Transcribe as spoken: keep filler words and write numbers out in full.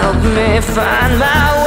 help me find my way.